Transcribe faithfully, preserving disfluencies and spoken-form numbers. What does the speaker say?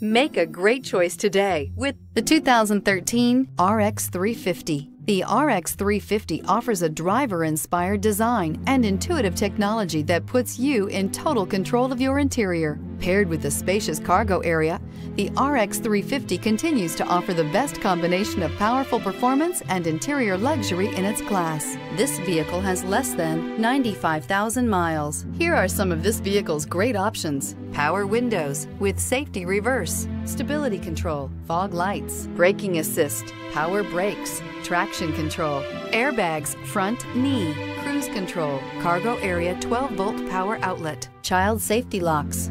Make a great choice today with the two thousand thirteen R X three fifty. The R X three fifty offers a driver-inspired design and intuitive technology that puts you in total control of your interior. Paired with a spacious cargo area, the R X three fifty continues to offer the best combination of powerful performance and interior luxury in its class. This vehicle has less than ninety-five thousand miles. Here are some of this vehicle's great options: power windows with safety reverse, stability control, fog lights, braking assist, power brakes, traction control, airbags, front knee, cruise control, cargo area twelve volt power outlet, child safety locks.